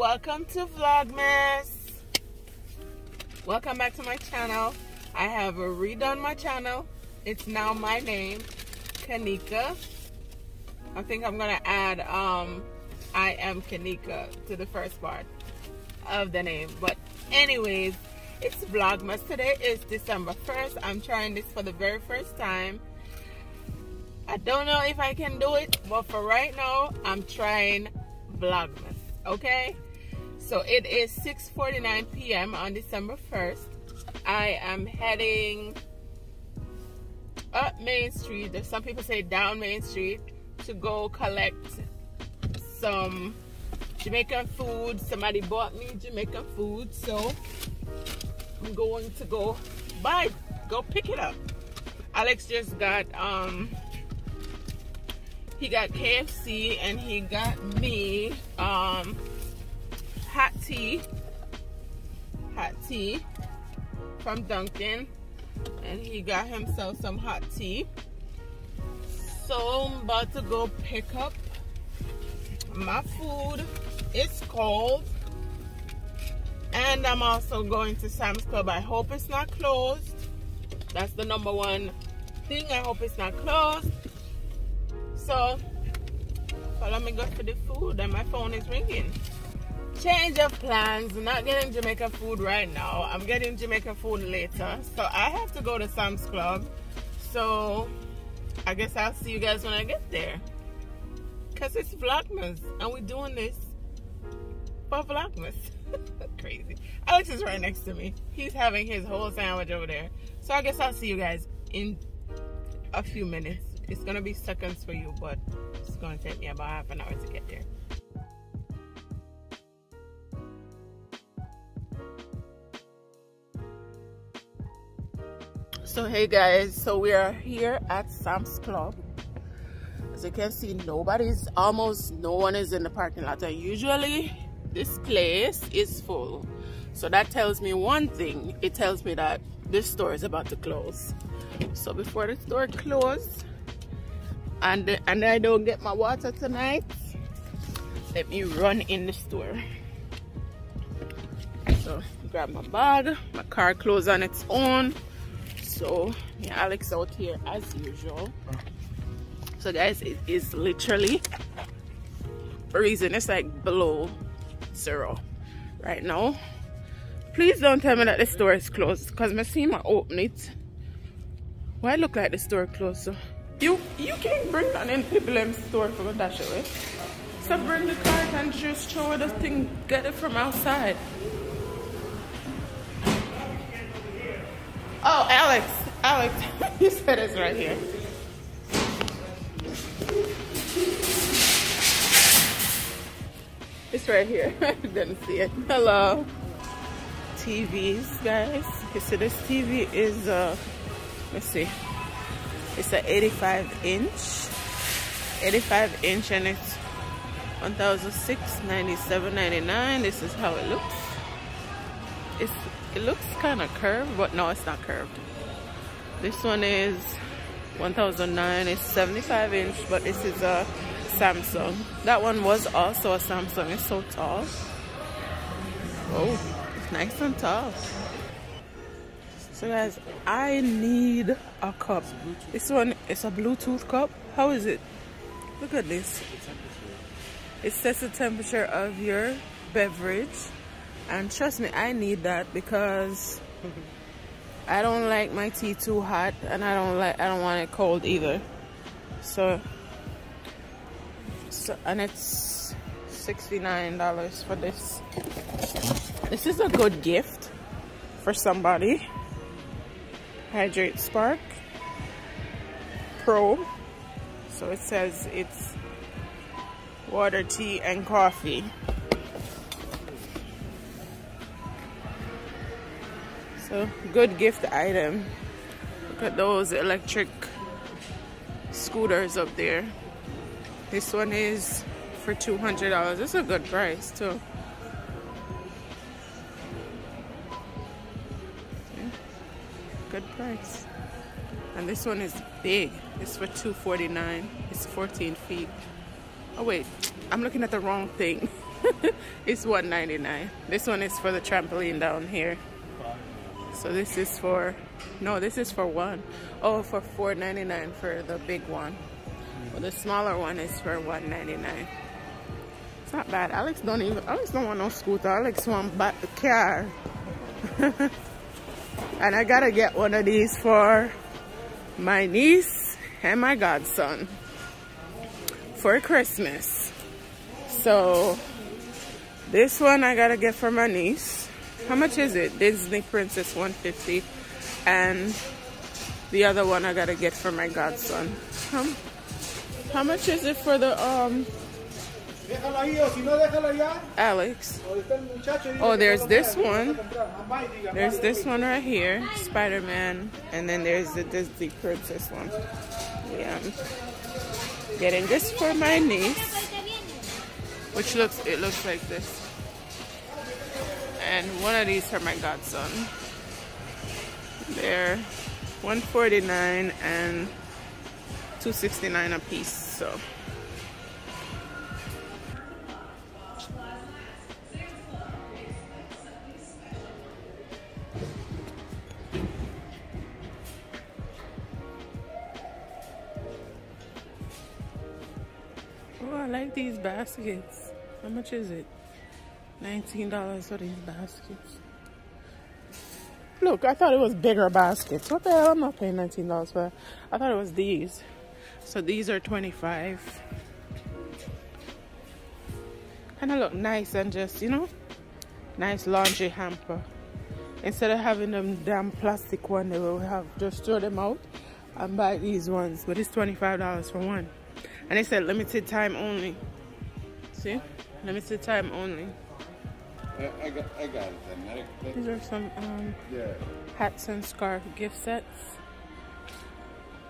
Welcome to Vlogmas. Welcome back to my channel. I have redone my channel. It's now my name, Kanika. I think I'm gonna add I am Kanika to the first part of the name. But anyways, it's Vlogmas. Today is December 1st. I'm trying this for the very first time. I don't know if I can do it, but for right now, I'm trying Vlogmas, okay? So it is 6:49 p.m. on December 1st. I am heading up Main Street, some people say down Main Street, to go collect some Jamaican food. Somebody bought me Jamaican food, so I'm going to go pick it up. Alex just got, he got KFC and he got me hot tea from Duncan, and he got himself some hot tea. So I'm about to go pick up my food. It's cold, and I'm also going to Sam's Club. I hope it's not closed. That's the number one thing. I hope it's not closed. So, follow me go for the food, and my phone is ringing. Change of plans, not getting Jamaica food right now. I'm getting Jamaica food later. So I have to go to Sam's Club. So I guess I'll see you guys when I get there. Cause it's Vlogmas, and we're doing this for Vlogmas. Crazy. Alex is right next to me. He's having his whole sandwich over there. So I guess I'll see you guys in a few minutes. It's gonna be seconds for you, but it's gonna take me about half an hour to get there. So hey guys, so we are here at Sam's Club. As you can see, almost no one is in the parking lot, and usually this place is full. So that tells me one thing. It tells me that this store is about to close. So before the store closes, and I don't get my water tonight, let me run in the store. So grab my bag. My car closed on its own. So yeah, Alex out here as usual. So guys, it is literally freezing. It's like below zero right now. Please don't tell me that the store is closed, because my seam open it. Why look like the store closed? So You can't bring that in the blame store for a dash away. So bring the cart and just throw the thing, get it from outside. Oh, Alex, you said it's right here. It's right here. I didn't see it. Hello. TVs, guys. Okay, so this TV is, let's see. It's an 85 inch, and it's $1,697.99. This is how it looks. It looks kind of curved, but no, it's not curved. This one is $1,009. It's 75 inch, but this is a Samsung. That one was also a Samsung. It's so tall. Oh, it's nice and tall. So guys, I need a cup. This one is a Bluetooth cup. How is it? Look at this. It sets the temperature of your beverage. And trust me, I need that, because I don't like my tea too hot, and I don't want it cold either. So and it's $69 for this. This is a good gift for somebody. Hydrate Spark Pro. So it says it's water, tea, and coffee. So good gift item. Look at those electric scooters up there. This one is for $200. It's a good price too. Good price. And this one is big. It's for $249. It's 14 feet. Oh wait, I'm looking at the wrong thing. It's $1.99. This one is for the trampoline down here. So this is for, no, this is for one. Oh, for $4.99 for the big one. But the smaller one is for $1.99. It's not bad. Alex don't want no scooter. Alex want the car. And I gotta get one of these for my niece and my godson for Christmas. So this one I gotta get for my niece. How much is it? Disney Princess, $150. And the other one I gotta get for my godson. How much is it for the Alex? Oh, there's this one. There's this one right here, Spider-Man, and then there's the Disney Princess one. Yeah, I'm getting this for my niece, which looks like this, and one of these for my godson. They're $149 and $269 a piece. So. Oh, I like these baskets. How much is it? $19 for these baskets. Look, I thought it was bigger baskets. What the hell? I'm not paying $19 for that. I thought it was these. So these are $25. Kind of look nice and just, you know, nice laundry hamper. Instead of having them damn plastic one, they will have just throw them out and buy these ones. But it's $25 for one. And they said limited time only. See? Limited time only. I got it then. These are some hats and scarf gift sets.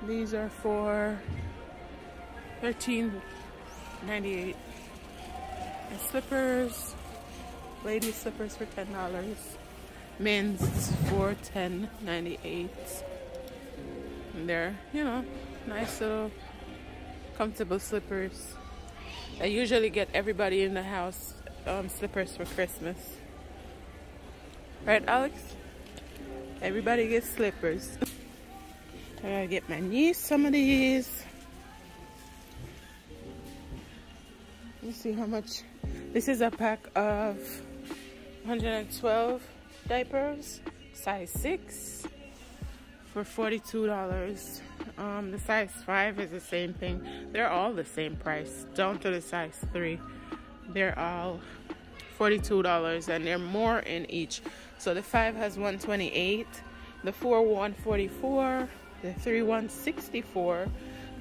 These are for $13.98. And slippers, lady slippers for $10. Men's for $10.98. And they're, you know, nice little comfortable slippers. I usually get everybody in the house slippers for Christmas. Right, Alex? Everybody gets slippers. I gotta get my niece some of these. Let's see how much. This is a pack of 112 diapers, size 6 for $42. The size 5 is the same thing. They're all the same price, down to the size 3. They're all $42 and they're more in each. So the 5 has 128, the 4 144, the 3 164,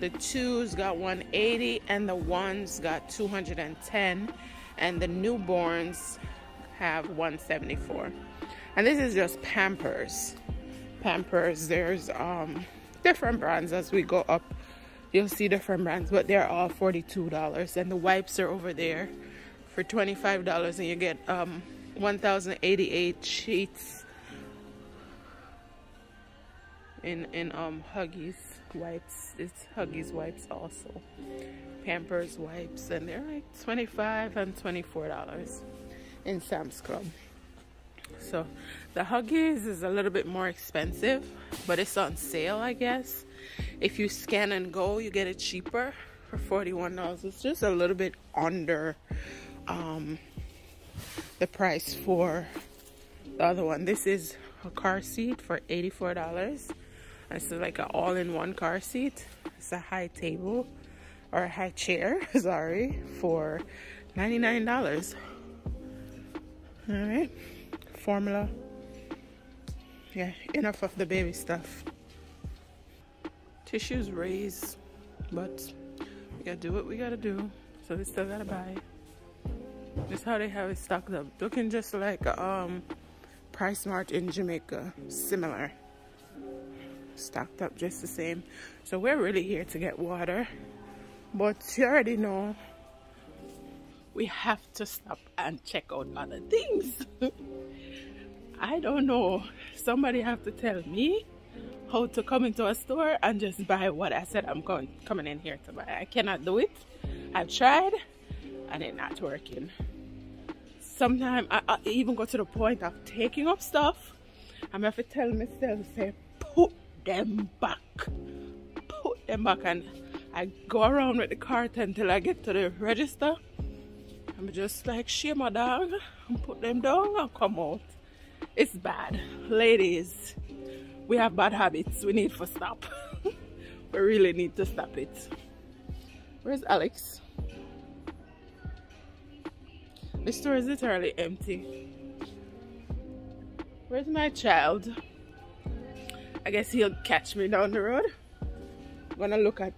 the 2's got 180, and the 1's got 210, and the newborns have 174. And this is just Pampers. Pampers, there's different brands. As we go up you'll see different brands, but they're all $42. And the wipes are over there for $25, and you get 1,088 sheets in Huggies wipes. It's Huggies wipes, also Pampers wipes, and they're like $25 and $24 in Sam's Club. So the Huggies is a little bit more expensive, but it's on sale, I guess. If you scan and go, you get it cheaper for $41. It's just a little bit under the price for the other one. This is a car seat for $84. This is like an all-in-one car seat. It's a high table, or a high chair, sorry, for $99. All right. Formula. Yeah, enough of the baby stuff. Tissues raise, but we gotta do what we gotta do. So we still gotta buy. That's how they have it stocked up. Looking just like Price Mart in Jamaica. Similar. Stocked up just the same. So we're really here to get water. But you already know we have to stop and check out other things. I don't know. Somebody have to tell me how to come into a store and just buy what I said I'm coming in here to buy. I cannot do it. I've tried and it's not working. Sometimes I even go to the point of taking up stuff. I'm have to tell myself, say, put them back. Put them back. And I go around with the cart until I get to the register. I'm just like, shame my dog, and put them down and come out. It's bad. Ladies, we have bad habits. We need to stop. We really need to stop it. Where's Alex? The store is literally empty. Where's my child? I guess he'll catch me down the road. We're gonna look at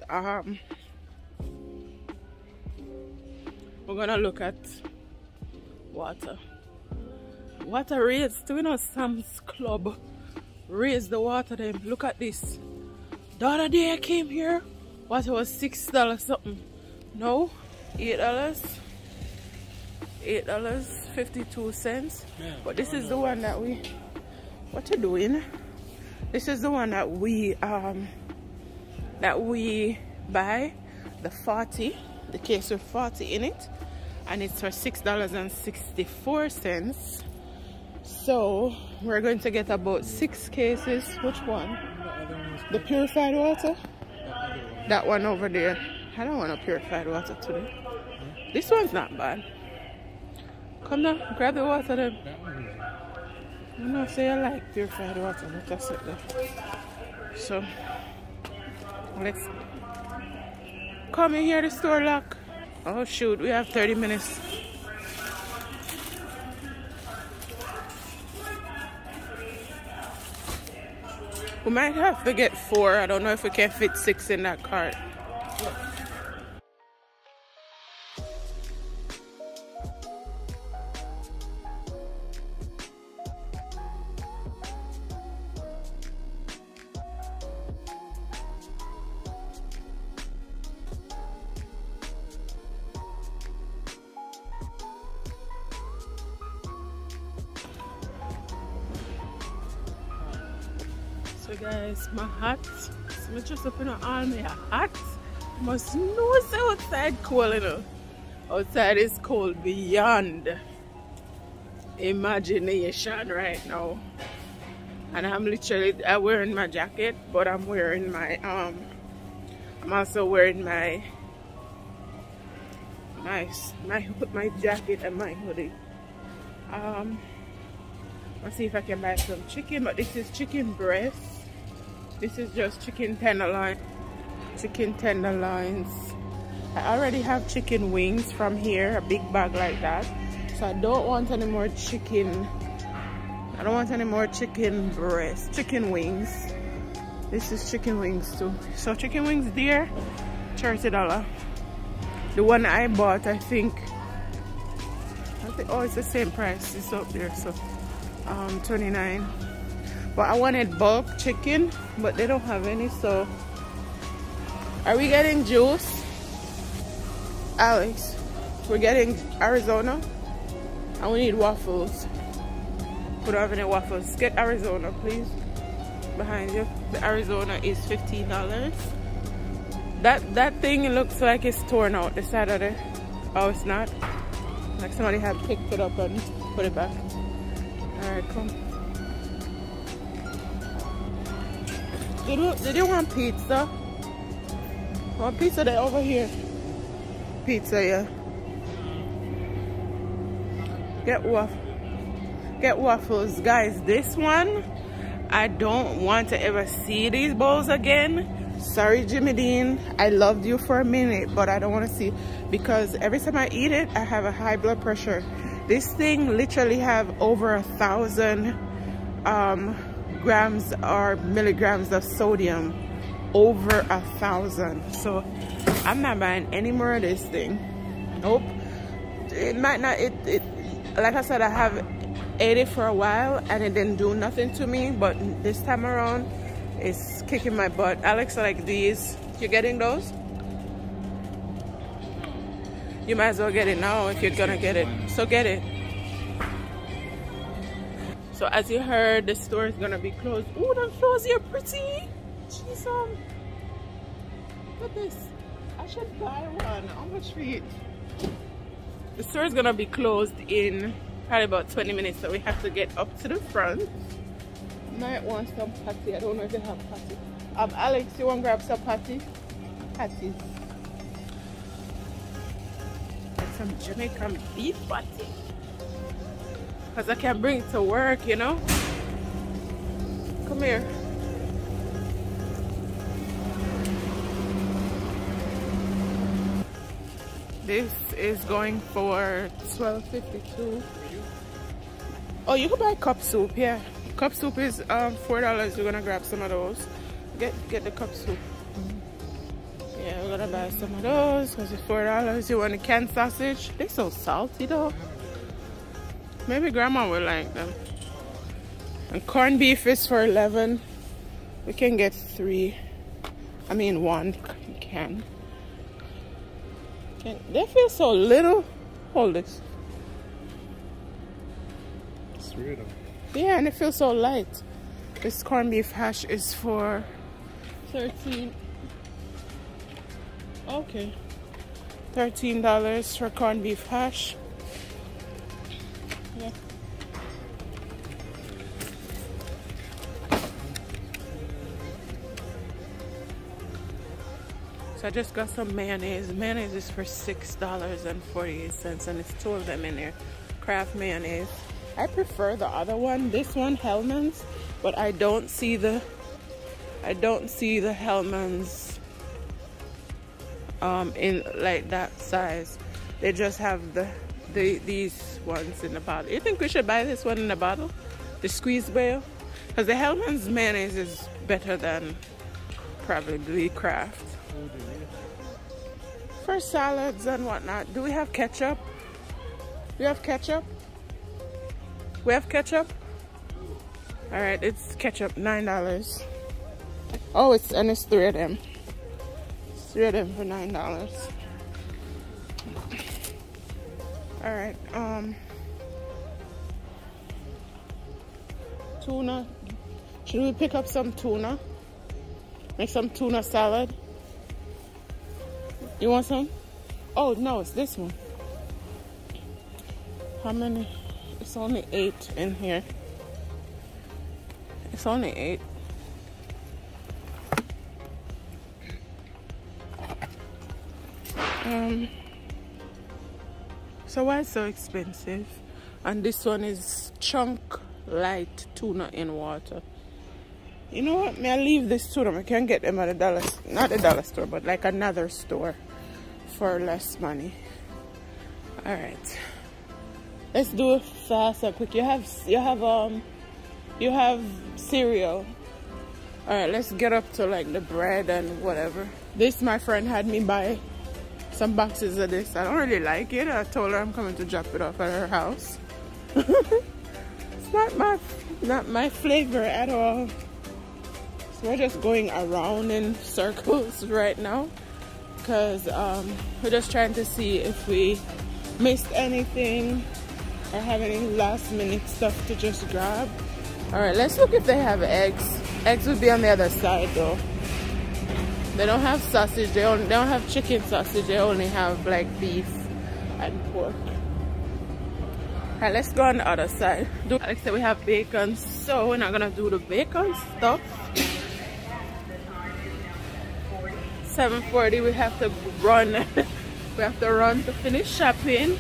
water. Water raised, you know, Sam's Club raised the water them. Look at this. The other day I came here, water was $6 something. No, $8.52. Yeah, but this is the one that we, what you doing? This is the one that we buy, the 40, the case with 40 in it, and it's for $6.64. So we're going to get about 6 cases. Which one? The purified water? That one over there. I don't want a purified water today. This one's not bad. Come now, grab the water then. You know, say I like purified water, but that's it though. So, let's come in here, the store lock. Oh shoot, we have 30 minutes. We might have to get 4. I don't know if we can fit 6 in that cart. Guys, my hat. So I'm just open all my hat. Must know it's outside cold, you know. Outside is cold beyond imagination right now. And I'm literally wearing my jacket, but I'm wearing my I'm also wearing my jacket and my hoodie. Let's see if I can buy some chicken, but this is chicken breast. This is just chicken tenderloin, chicken tenderloins. I already have chicken wings from here, a big bag like that. So I don't want any more chicken. I don't want any more chicken breast, chicken wings. This is chicken wings too. So chicken wings there, $30. The one I bought, I think, oh, it's the same price. It's up there, so $29. But I wanted bulk chicken, but they don't have any, so... Are we getting juice? Alex, we're getting Arizona, and we need waffles. We don't have any waffles. Get Arizona, please. Behind you. The Arizona is $15. That thing looks like it's torn out this Saturday. Oh, it's not? Like somebody had picked it up and put it back. Alright, come. Did you want pizza? Want pizza? They're over here. Pizza, yeah. Get waffles. Guys, this one, I don't want to ever see these bowls again. Sorry, Jimmy Dean. I loved you for a minute, but I don't want to see. Because every time I eat it, I have a high blood pressure. This thing literally have over 1,000... grams or milligrams of sodium, over 1,000. So I'm not buying any more of this thing. Nope. It might not. It like I said, I have ate it for a while and it didn't do nothing to me. But this time around, it's kicking my butt. Alex, I like these. You getting those? You might as well get it now if you're gonna get it. So get it. So as you heard, the store is gonna be closed. Oh, them floors here pretty. Jeez, look at this. I should buy one. How much for it? The store is gonna be closed in probably about 20 minutes, so we have to get up to the front. Might want some patty. I don't know if they have patty. Alex, you want to grab some patty? Patties. Get some Jamaican beef patty. Because I can bring it to work, you know? Come here. This is going for $12.52. Oh, you can buy cup soup, yeah. Cup soup is $4. We're gonna grab some of those. Get the cup soup. Yeah, we're gonna buy some of those because it's $4. You want a canned sausage? They're so salty though. Maybe grandma will like them. And corned beef is for $11. We can get one can. They feel so little. Hold this. It's weird. Yeah, and it feels so light. This corned beef hash is for $13. Okay. $13 for corned beef hash. Yeah. So I just got some mayonnaise. Mayonnaise is for $6.48, and it's two of them in there. Kraft mayonnaise. I prefer the other one. This one, Hellmann's, but I don't see the Hellmann's in like that size. They just have these ones in the bottle. You think we should buy this one in the bottle, the squeeze bale? Because the Hellmann's mayonnaise is better than probably Kraft. For salads and whatnot. Do we have ketchup? Do you have ketchup? We have ketchup? Alright, it's ketchup, $9. Oh, it's three of them. It's three of them for $9. Alright, tuna. Should we pick up some tuna? Make some tuna salad? You want some? Oh no, it's this one. How many? It's only 8 in here. It's only 8. So why it's so expensive? And this one is chunk light tuna in water. You know what? May I leave this to them? I can get them at a dollar, not a dollar store, but like another store. For less money. All right, let's do it fast and quick. You have cereal. All right, let's get up to like the bread and whatever. This, my friend had me buy some boxes of this. I don't really like it. I told her I'm coming to drop it off at her house. It's not my flavor at all. So we're just going around in circles right now. Because we're just trying to see if we missed anything or have any last minute stuff to just grab. All right, let's look if they have eggs. Eggs would be on the other side though. They don't have sausage. They don't have chicken sausage. They only have like beef and pork. All right, let's go on the other side. Alex said we have bacon, so we're not gonna do the bacon stuff. $7.40. We have to run. We have to run to finish shopping.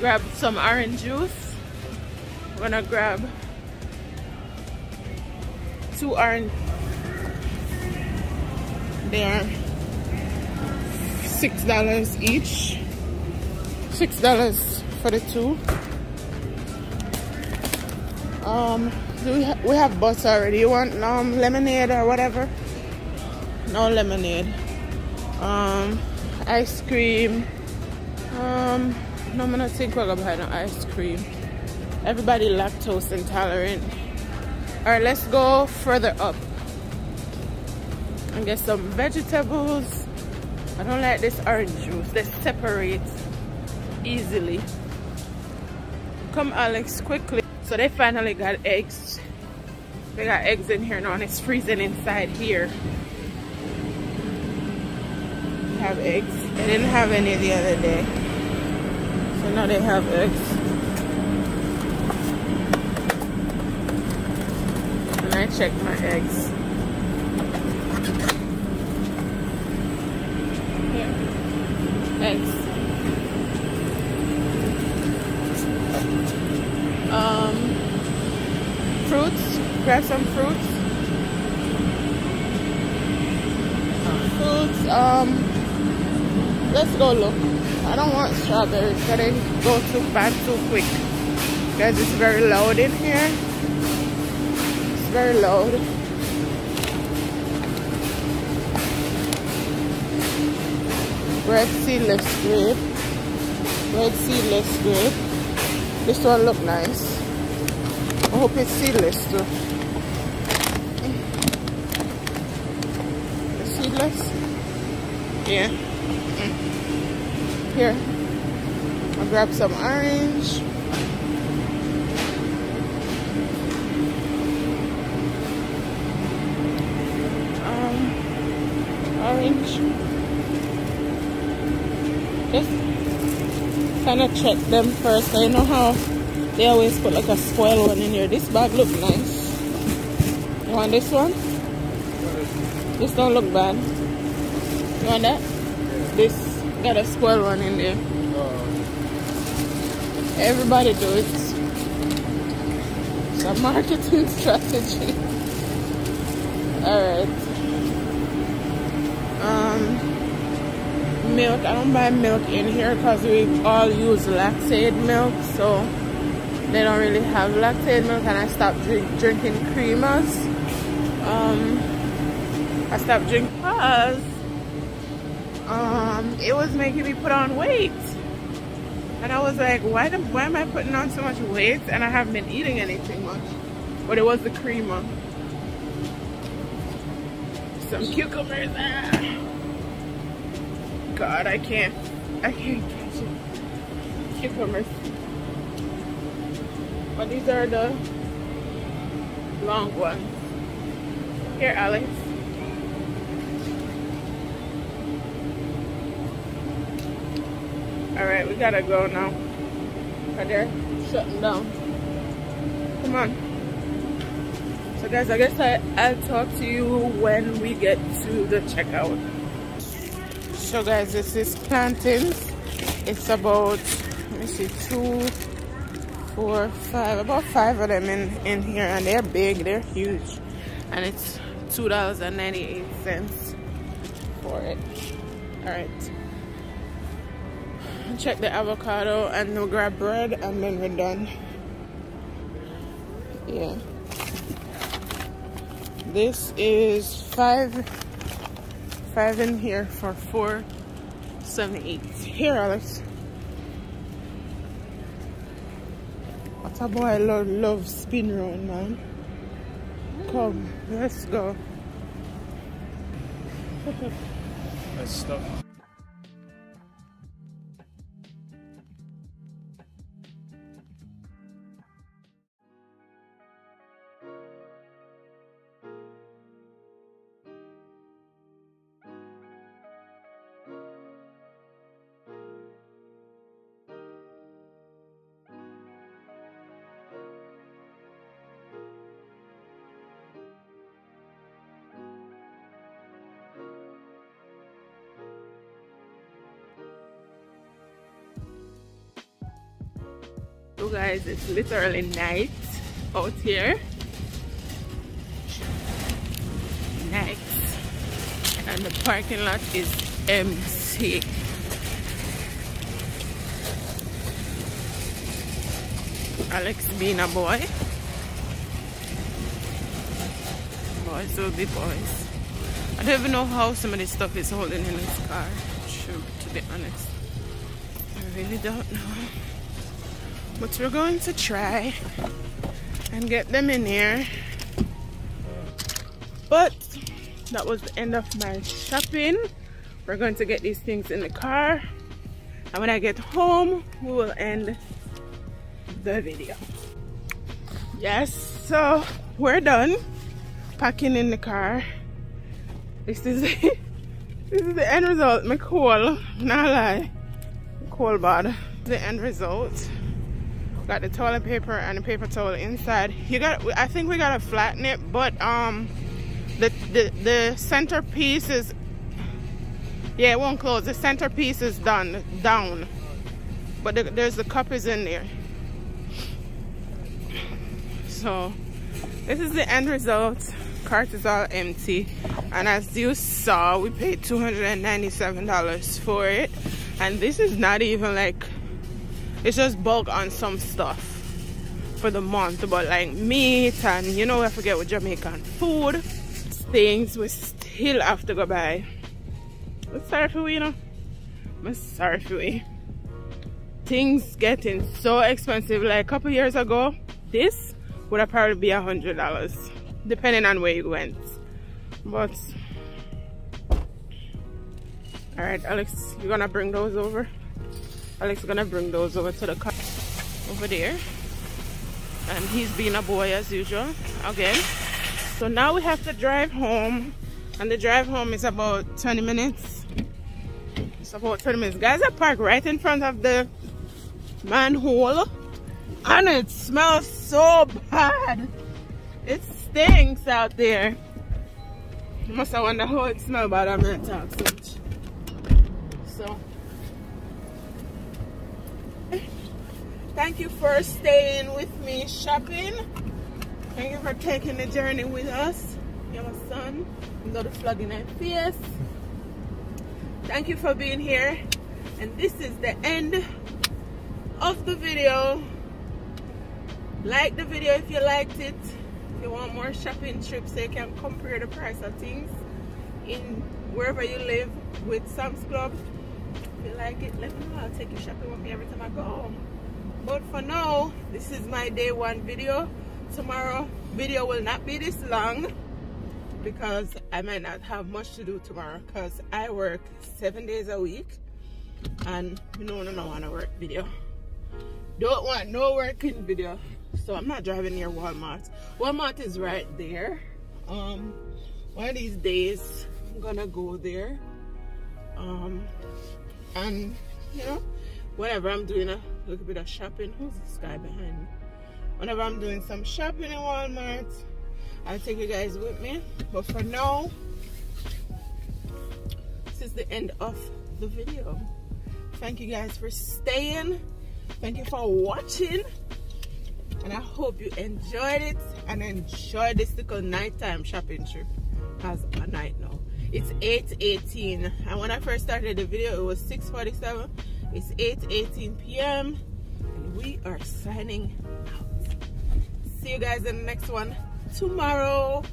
Grab some orange juice. I'm gonna grab 2 orange. They are $6 each. $6 for the 2. We have butter already. You want lemonade or whatever? No lemonade. Ice cream. No, I'm gonna think we're gonna buy no ice cream. Everybody lactose intolerant. All right, let's go further up and get some vegetables. I don't like this orange juice. They separate easily. Come, Alex, quickly. So they finally got eggs. They got eggs in here now, and it's freezing inside here. Have eggs. They didn't have any the other day, so now they have eggs. check my eggs. Here. Eggs. Fruits. Grab some fruits. Fruits. Let's go look. I don't want strawberries, but they go too bad too quick. Because it's very loud in here. It's very loud. Red seedless grape. Red seedless grape. This one look nice. I hope it's seedless too. Seedless? Yeah. Here. I'll grab some orange. Just kind of check them first. I know how they always put like a spoiled one in here. This bag look nice. You want this one? This don't look bad. You want that? Yeah. This got a spoiled one in there. Everybody do it. It's a marketing strategy. Alright. Milk. I don't buy milk in here because we all use lactate milk, so they don't really have lactate milk, and I stopped drinking creamers. I stopped drinking because it was making me put on weight, and I was like, why am I putting on so much weight? And I haven't been eating anything much, but it was the creamer. Some cucumbers. God, I can't catch it. Cucumbers. But these are the long ones. Here, Alex. Alright, we gotta go now. Right there, shutting down. Come on. So guys, I guess I'll talk to you when we get to the checkout. So guys, this is plantains. It's about, let me see, 2, 4, 5, about 5 of them in here, and they're big, they're huge. And it's $2.98 for it. Alright. Check the avocado and we'll grab bread and then we're done. Yeah. This is five in here for $4.78. Here, Alex. What a boy love spin round, man. Come, let's go. Nice stuff. So guys, it's literally night out here. Night. And the parking lot is empty. Alex being a boy. Boys will be boys. I don't even know how some of this stuff is holding in this car. To be honest. I really don't know. But we're going to try and get them in here. But that was the end of my shopping. We're going to get these things in the car, and when I get home we will end the video. Yes, so we're done packing in the car. This is this is the end result. My cold, not lie, cold bad. The end result. Got the toilet paper and the paper towel inside. You got, I think we gotta flatten it, but the centerpiece is, yeah, it won't close. The centerpiece is done down, but there's the cup is in there. So this is the end result. Cart is all empty, and as you saw, we paid $297 for it, and this is not even like, it's just bulk on some stuff for the month, but like meat and, you know, I forget what Jamaican food things we still have to go buy. I'm sorry for we, you know, I'm sorry for we. Things getting so expensive. Like a couple years ago, this would have probably be $100 depending on where you went. But all right, Alex, you're gonna bring those over. Alex is gonna bring those over to the car over there, and he's being a boy as usual again. So now we have to drive home, and the drive home is about 20 minutes. It's about 20 minutes. Guys, I parked right in front of the manhole, and it smells so bad. It stinks out there. You must have wondered how it smells bad. I'm not talking so much. So thank you for staying with me shopping. Thank you for taking the journey with us. You're my son. I'm going to flog in my face. Thank you for being here. And this is the end of the video. Like the video if you liked it. If you want more shopping trips so you can compare the price of things in wherever you live with Sam's Club. If you like it, let me know. I'll take you shopping with me every time I go home. But for now, this is my day one video. Tomorrow video will not be this long because I might not have much to do tomorrow because I work 7 days a week, and you know, I don't want to work video. Don't want no working video. So I'm not driving near Walmart. Walmart is right there. One of these days I'm gonna go there. And you know, whenever I'm doing a little bit of shopping, who's this guy behind me? Whenever I'm doing some shopping in Walmart, I'll take you guys with me. But for now, this is the end of the video. Thank you guys for staying. Thank you for watching. And I hope you enjoyed it and enjoy this little nighttime shopping trip. Because a night now. It's 8:18. And when I first started the video, it was 6:47. It's 8:18 p.m. and we are signing out. See you guys in the next one tomorrow.